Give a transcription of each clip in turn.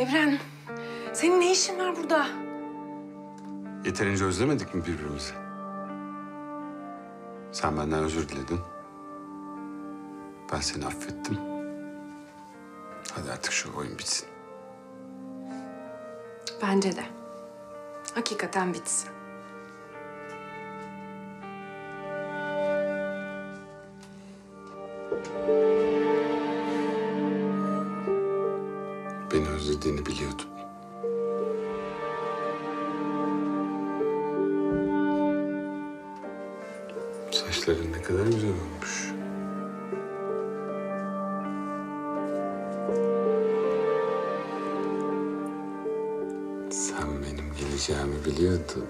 Evren, senin ne işin var burada? Yeterince özlemedik mi birbirimizi? Sen benden özür diledin. Ben seni affettim. Hadi artık şu oyun bitsin. Bence de. Hakikaten bitsin. Beni özlediğini biliyordum. Saçların ne kadar güzel olmuş. Sen benim geleceğimi biliyordun.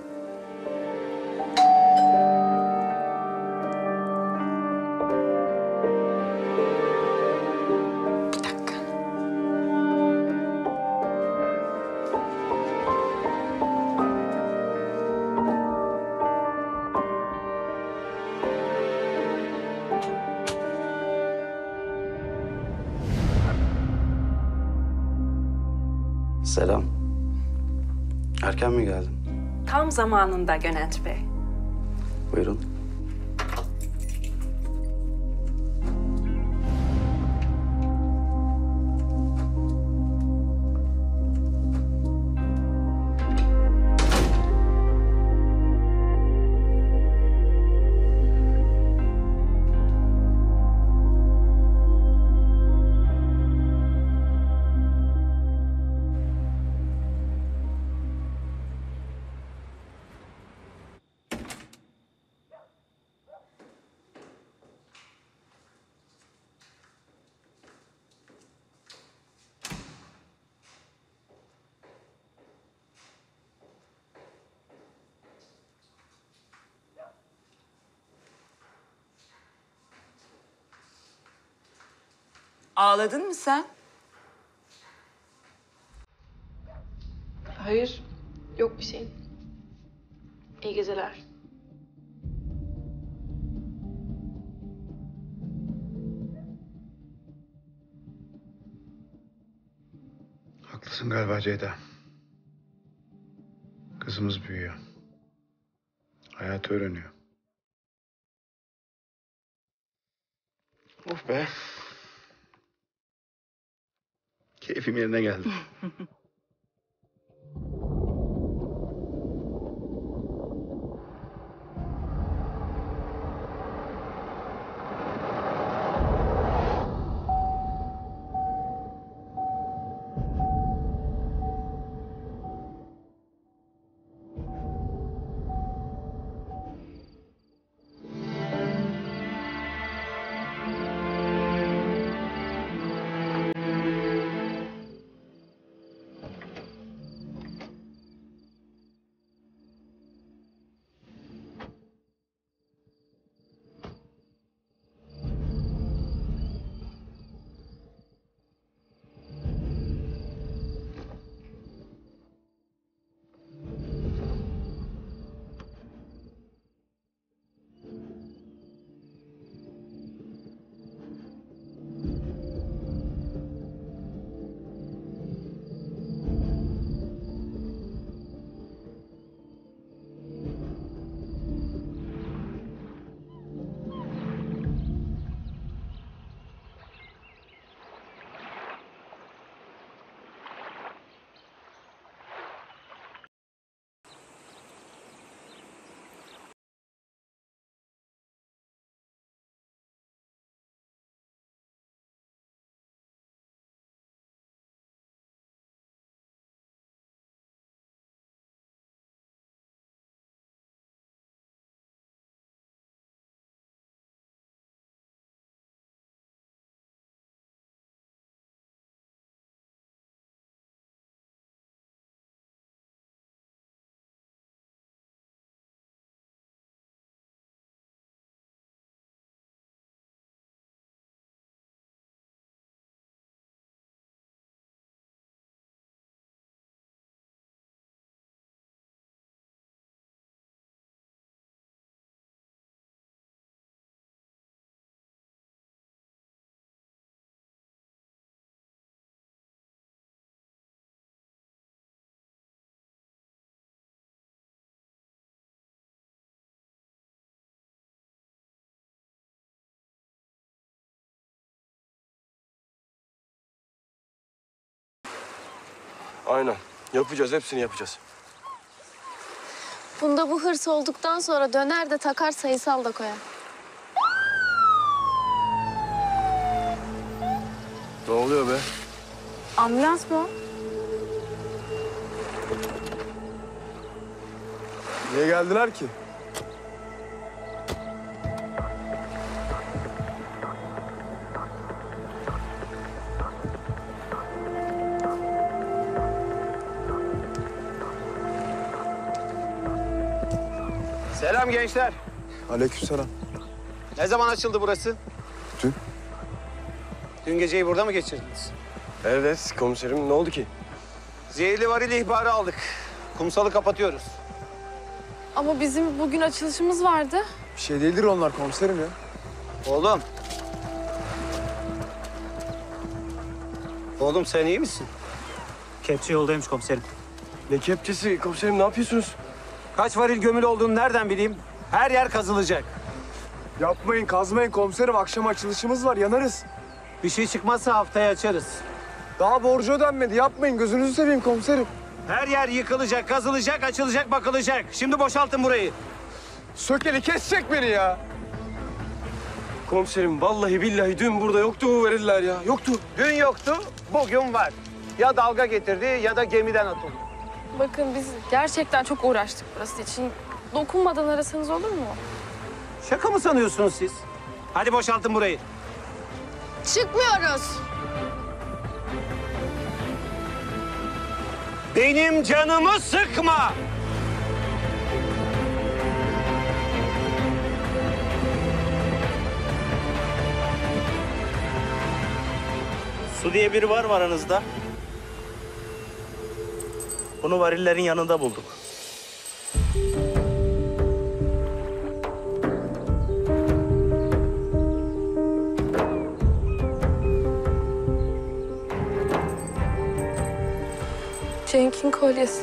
Selam. Erken mi geldin? Tam zamanında Gönül Bey. Buyurun. Ağladın mı sen? Hayır, yok bir şeyim. İyi geceler. Haklısın galiba Ceyda. Kızımız büyüyor. Hayatı öğreniyor. Of be. Keyfim yerine geldi. Aynen. Yapacağız, hepsini yapacağız. Bunda bu hırs olduktan sonra döner de takar, sayısal da koyar. Ne oluyor be? Ambulans mı? Niye geldiler ki? Selam gençler. Aleykümselam. Ne zaman açıldı burası? Dün. Dün geceyi burada mı geçirdiniz? Evet komiserim, ne oldu ki? Zehirli varil ihbarı aldık. Kumsalı kapatıyoruz. Ama bizim bugün açılışımız vardı. Bir şey değildir onlar komiserim ya. Oğlum. Oğlum sen iyi misin? Kepçe yoldaymış komiserim. Ne kepçesi komiserim, ne yapıyorsunuz? Kaç varil gömülü olduğunu nereden bileyim? Her yer kazılacak. Yapmayın, kazmayın komiserim. Akşam açılışımız var, yanarız. Bir şey çıkmazsa haftaya açarız. Daha borcu ödenmedi. Yapmayın, gözünüzü seveyim komiserim. Her yer yıkılacak, kazılacak, açılacak, bakılacak. Şimdi boşaltın burayı. Sökeli kesecek beni ya. Komiserim vallahi billahi dün burada yoktu bu variller ya. Yoktu. Dün yoktu, bugün var. Ya dalga getirdi ya da gemiden atıldı. Bakın biz gerçekten çok uğraştık burası için. Dokunmadan arasanız olur mu? Şaka mı sanıyorsunuz siz? Hadi boşaltın burayı. Çıkmıyoruz. Benim canımı sıkma. Su diye biri var mı aranızda? Bunu varillerin yanında bulduk. Cenk'in kolyesi.